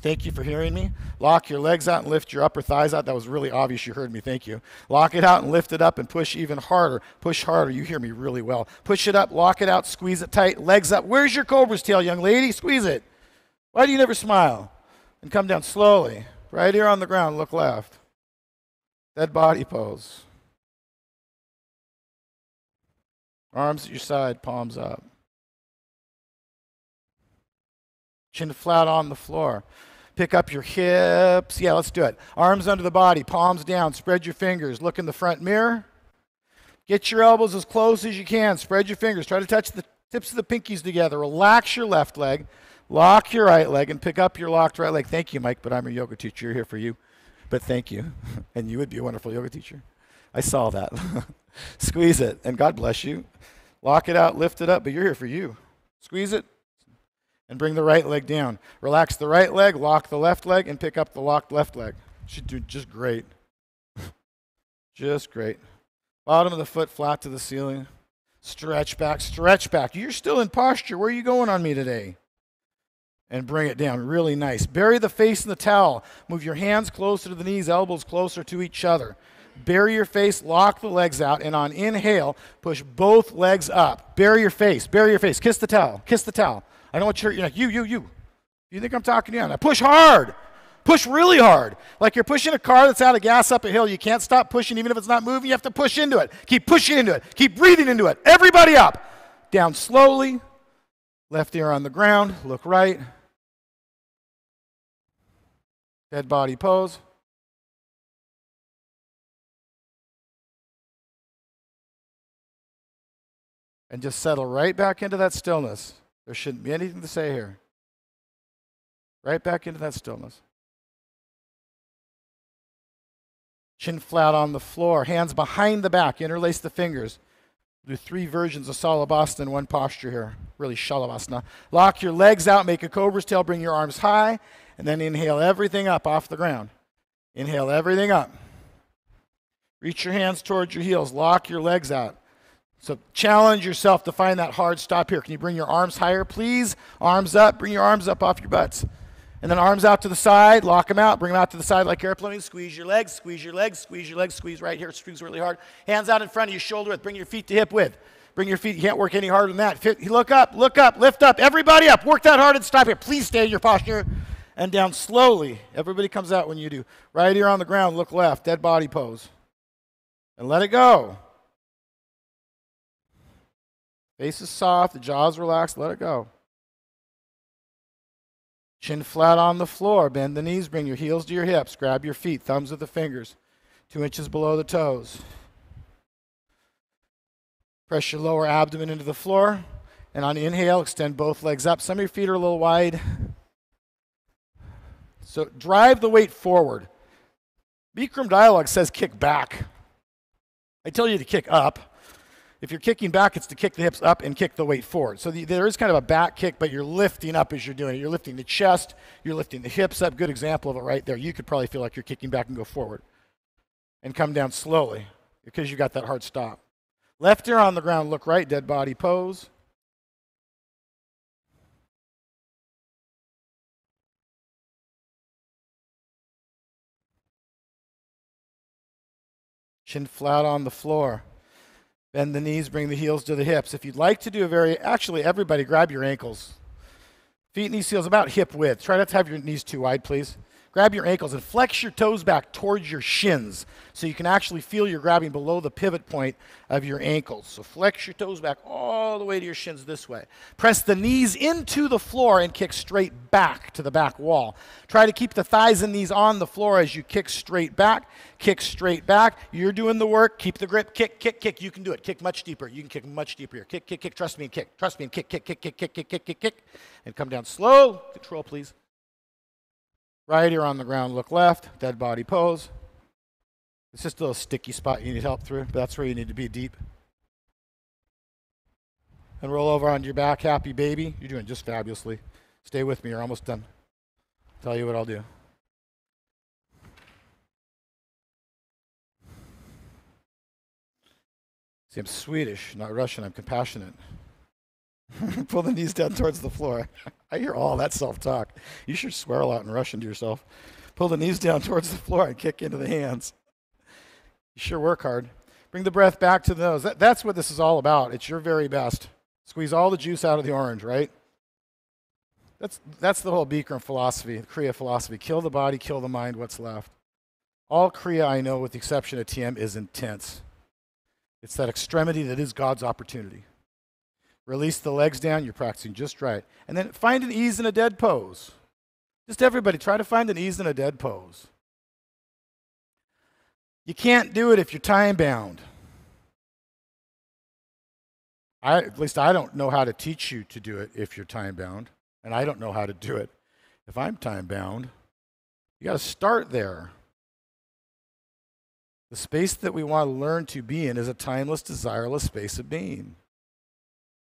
Thank you for hearing me. Lock your legs out and lift your upper thighs out. That was really obvious. You heard me. Thank you. Lock it out and lift it up and push even harder. Push harder. You hear me really well. Push it up. Lock it out. Squeeze it tight. Legs up. Where's your cobra's tail, young lady? Squeeze it. Why do you never smile? And come down slowly. Right here on the ground. Look left. Dead body pose. Arms at your side, palms up. Chin flat on the floor. Pick up your hips. Yeah, let's do it. Arms under the body, palms down. Spread your fingers. Look in the front mirror. Get your elbows as close as you can. Spread your fingers. Try to touch the tips of the pinkies together. Relax your left leg. Lock your right leg and pick up your locked right leg. Thank you, Mike, but I'm a yoga teacher. You're here for you. But thank you. And you would be a wonderful yoga teacher. I saw that. Squeeze it, and God bless you. Lock it out, lift it up, but you're here for you. Squeeze it, and bring the right leg down. Relax the right leg, lock the left leg, and pick up the locked left leg. Should do just great. Just great. Bottom of the foot flat to the ceiling. Stretch back, stretch back. You're still in posture. Where are you going on me today? And bring it down. Really nice. Bury the face in the towel. Move your hands closer to the knees, elbows closer to each other. Bury your face, lock the legs out, and on inhale, push both legs up. Bury your face, bury your face. Kiss the towel, kiss the towel. I don't want you to hurt your neck. You, you, you. You think I'm talking to you? Now push hard. Push really hard. Like you're pushing a car that's out of gas up a hill. You can't stop pushing even if it's not moving. You have to push into it. Keep pushing into it. Keep breathing into it. Everybody up. Down slowly. Left ear on the ground. Look right. Dead body pose. And just settle right back into that stillness. There shouldn't be anything to say here. Right back into that stillness. Chin flat on the floor, hands behind the back, interlace the fingers. Do three versions of Shalabhasana in one posture here. Really, Shalabhasana. Lock your legs out, make a cobra's tail, bring your arms high, and then inhale everything up off the ground. Inhale everything up. Reach your hands towards your heels, lock your legs out. So challenge yourself to find that hard stop here. Can you bring your arms higher, please? Arms up, bring your arms up off your butts. And then arms out to the side, lock them out, bring them out to the side like airplane. Squeeze your legs, squeeze your legs, squeeze your legs, squeeze right here, squeeze really hard. Hands out in front of you, shoulder width, bring your feet to hip width. Bring your feet, you can't work any harder than that. Fit, look up, look up, lift up, everybody up. Work that hard and stop here. Please stay in your posture. And down slowly, everybody comes out when you do. Right ear on the ground, look left, dead body pose. And let it go. Face is soft, the jaw's relaxed, let it go. Chin flat on the floor, bend the knees, bring your heels to your hips, grab your feet, thumbs with the fingers, two inches below the toes. Press your lower abdomen into the floor, and on inhale, extend both legs up. Some of your feet are a little wide. So drive the weight forward. Bikram dialogue says kick back. I tell you to kick up. If you're kicking back, it's to kick the hips up and kick the weight forward. So the, there is kind of a back kick, but you're lifting up as you're doing it. You're lifting the chest, you're lifting the hips up. Good example of it right there. You could probably feel like you're kicking back and go forward. And come down slowly because you got that hard stop. Left ear on the ground, look right, dead body pose. Chin flat on the floor. Bend the knees, bring the heels to the hips. If you'd like to do a very, actually everybody grab your ankles. Feet, knees, heels, about hip width. Try not to have your knees too wide, please. Grab your ankles and flex your toes back towards your shins so you can actually feel you're grabbing below the pivot point of your ankles. So flex your toes back all the way to your shins this way. Press the knees into the floor and kick straight back to the back wall. Try to keep the thighs and knees on the floor as you kick straight back, kick straight back. You're doing the work. Keep the grip. Kick, kick, kick. You can do it. Kick much deeper. You can kick much deeper here. Kick, kick, kick. Trust me and kick. Trust me and kick, kick, kick, kick, kick, kick, kick, kick, kick. And come down slow. Control, please. Right ear on the ground, look left, dead body pose. It's just a little sticky spot you need help through, but that's where you need to be deep. And roll over onto your back, happy baby. You're doing just fabulously. Stay with me, you're almost done. I'll tell you what I'll do. See, I'm Swedish, not Russian, I'm compassionate. Pull the knees down towards the floor. I hear all that self-talk. You should swear a lot in Russian to yourself. Pull the knees down towards the floor and kick into the hands. You sure work hard. Bring the breath back to the nose. That, that's what this is all about. It's your very best. Squeeze all the juice out of the orange, right? That's, that's the whole Bikram philosophy, the Kriya philosophy. Kill the body, kill the mind, what's left. All Kriya I know, with the exception of T M, is intense. It's that extremity that is God's opportunity. Release the legs down. You're practicing just right. And then find an ease in a dead pose. Just everybody, try to find an ease in a dead pose. You can't do it if you're time-bound. I, at least I don't know how to teach you to do it if you're time-bound, and I don't know how to do it if I'm time-bound. You got to start there. The space that we want to learn to be in is a timeless, desireless space of being.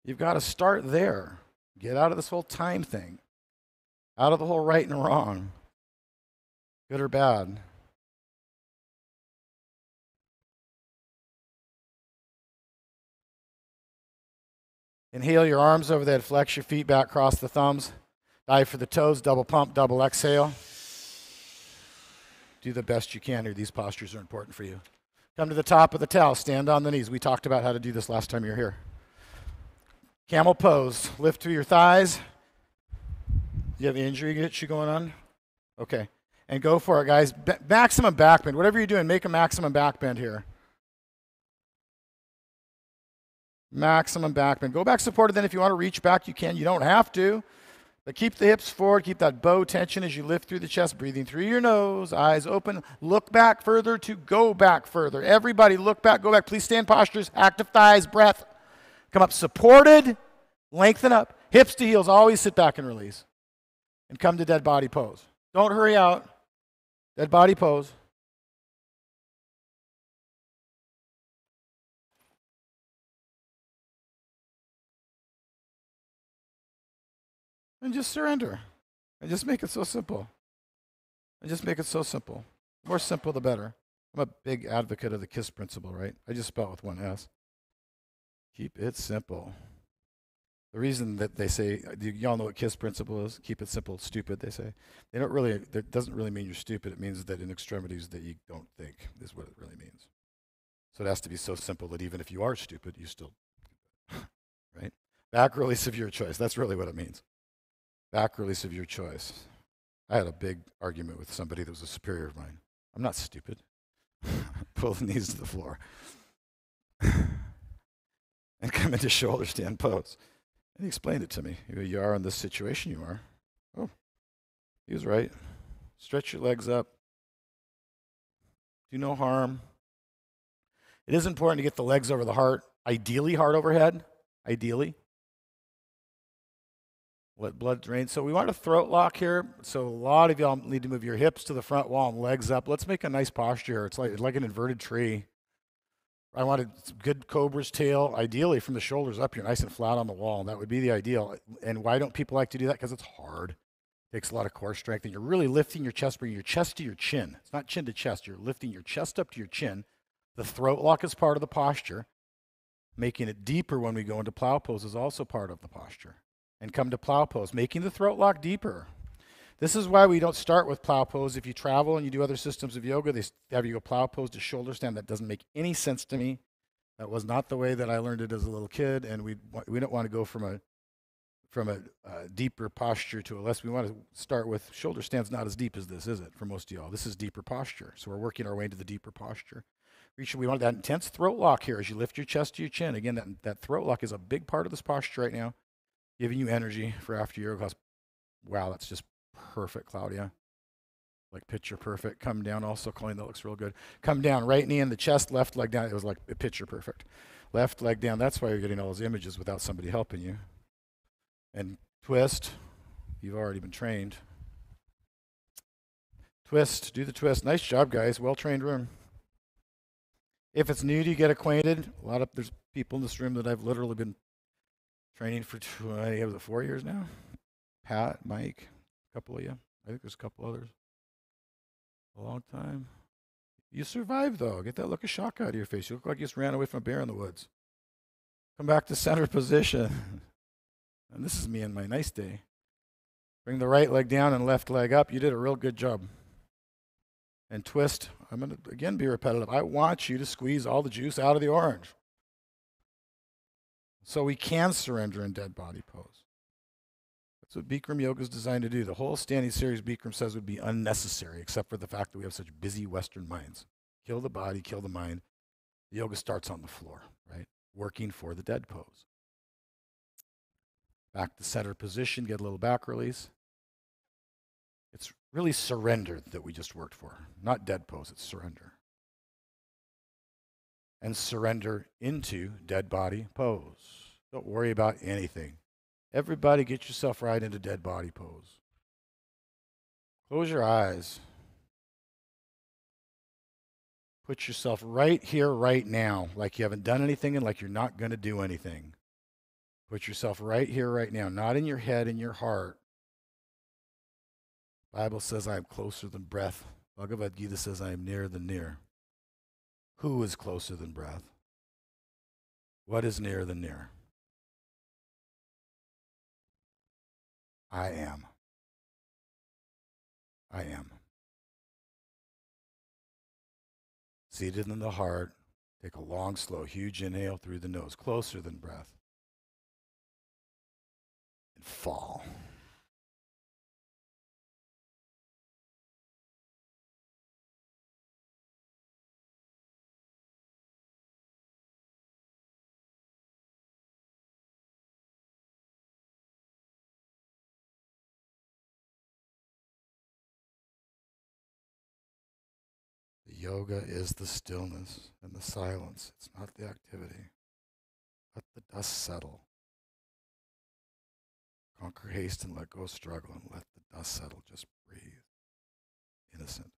You've got to start there. Get out of this whole time thing, out of the whole right and wrong, good or bad. Inhale your arms overhead, flex your feet back, cross the thumbs, dive for the toes, double pump, double exhale. Do the best you can here. These postures are important for you. Come to the top of the towel, stand on the knees. We talked about how to do this last time you were here. Camel pose, lift through your thighs. You have injury issue going on? Okay, and go for it, guys. Ba- maximum back bend, whatever you're doing, make a maximum back bend here. Maximum back bend. Go back supported then. If you want to reach back, you can. You don't have to. But keep the hips forward. Keep that bow tension as you lift through the chest, breathing through your nose, eyes open. Look back further to go back further. Everybody look back, go back. Please stay in postures, active thighs, breath. Come up supported, lengthen up. Hips to heels, always sit back and release. And come to dead body pose. Don't hurry out. Dead body pose. And just surrender. And just make it so simple. And just make it so simple. The more simple, the better. I'm a big advocate of the KISS principle, right? I just spell it with one S. Keep it simple. The reason that they say, y'all know what KISS principle is? Keep it simple, stupid, they say. They don't really, it doesn't really mean you're stupid. It means that in extremities that you don't think is what it really means. So it has to be so simple that even if you are stupid, you still, right? Back release of your choice. That's really what it means. Back release of your choice. I had a big argument with somebody that was a superior of mine. I'm not stupid. Pull the knees to the floor. And come into shoulder stand pose. And he explained it to me. You are in this situation, you are. Oh, he was right. Stretch your legs up. Do no harm. It is important to get the legs over the heart. Ideally, heart overhead. Ideally. Let blood drain. So we want a throat lock here. So a lot of y'all need to move your hips to the front wall and legs up. Let's make a nice posture here. It's like, like an inverted tree. I wanted good cobra's tail, ideally from the shoulders up here, nice and flat on the wall. That would be the ideal. And why don't people like to do that? Because it's hard. It takes a lot of core strength. And you're really lifting your chest, bringing your chest to your chin. It's not chin to chest. You're lifting your chest up to your chin. The throat lock is part of the posture. Making it deeper when we go into plow pose is also part of the posture. And come to plow pose, making the throat lock deeper. This is why we don't start with plow pose. If you travel and you do other systems of yoga, they have you go plow pose to shoulder stand. That doesn't make any sense to me. That was not the way that I learned it as a little kid, and we we don't want to go from a from a uh, deeper posture to a less. We want to start with shoulder stand's not as deep as this, is it? For most of y'all, this is deeper posture. So we're working our way into the deeper posture. We want that intense throat lock here as you lift your chest to your chin. Again, that that throat lock is a big part of this posture right now. Giving you energy for after yoga class. Wow, that's just perfect, Claudia. Like picture perfect. Come down also, Colleen, that looks real good. Come down, right knee in the chest, left leg down. It was like picture perfect. Left leg down, that's why you're getting all those images without somebody helping you. And twist, you've already been trained. Twist, do the twist. Nice job, guys, well-trained room. If it's new to you, get acquainted. A lot of, there's people in this room that I've literally been training for twenty, was it four years now? Pat, Mike, a couple of you. I think there's a couple others. A long time. You survived, though. Get that look of shock out of your face. You look like you just ran away from a bear in the woods. Come back to center position. And this is me in my nice day. Bring the right leg down and left leg up. You did a real good job. And twist. I'm going to, again, be repetitive. I want you to squeeze all the juice out of the orange. So we can surrender in dead body pose. That's what Bikram yoga is designed to do. The whole standing series Bikram says would be unnecessary, except for the fact that we have such busy Western minds. Kill the body, kill the mind. Yoga starts on the floor, right? Working for the dead pose. Back to setter position, get a little back release. It's really surrender that we just worked for, not dead pose, it's surrender. And surrender into dead body pose. Don't worry about anything. Everybody get yourself right into dead body pose. Close your eyes. Put yourself right here, right now, like you haven't done anything and like you're not going to do anything. Put yourself right here, right now, not in your head, in your heart. The Bible says, I am closer than breath. Bhagavad Gita says, I am nearer than near. Who is closer than breath? What is nearer than near? I am. I am. Seated in the heart, take a long, slow, huge inhale through the nose, closer than breath. And fall. Yoga is the stillness and the silence. It's not the activity. Let the dust settle. Conquer haste and let go struggle and let the dust settle. Just breathe. Innocent.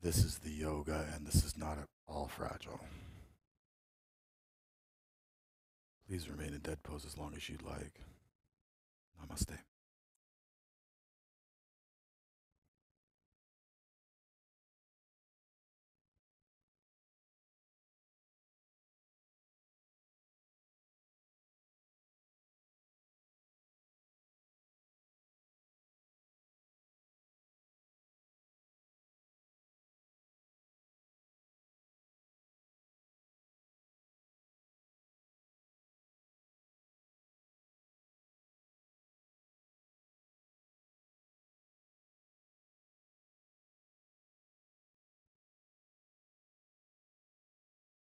This is the yoga, and this is not at all fragile. Please remain in dead pose as long as you'd like. Namaste.